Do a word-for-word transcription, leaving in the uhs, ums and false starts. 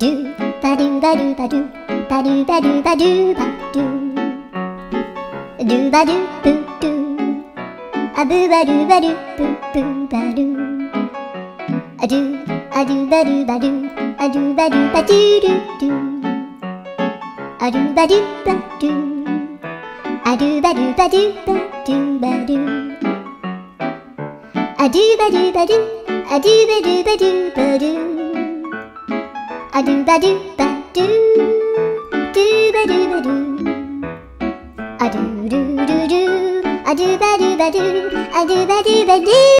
do ba do ba do ba do ba do ba do ba do ba do do ba do boo doo a boo ba do ba do boo boo ba do a do a do ba do ba do a do ba do ba do do do a do ba do ba do a do ba do ba do ba do ba do a do ba do ba do a do ba do ba do ba do a do ba do ba do do ba do ba do a do do do do a do ba do ba do a do ba do ba do.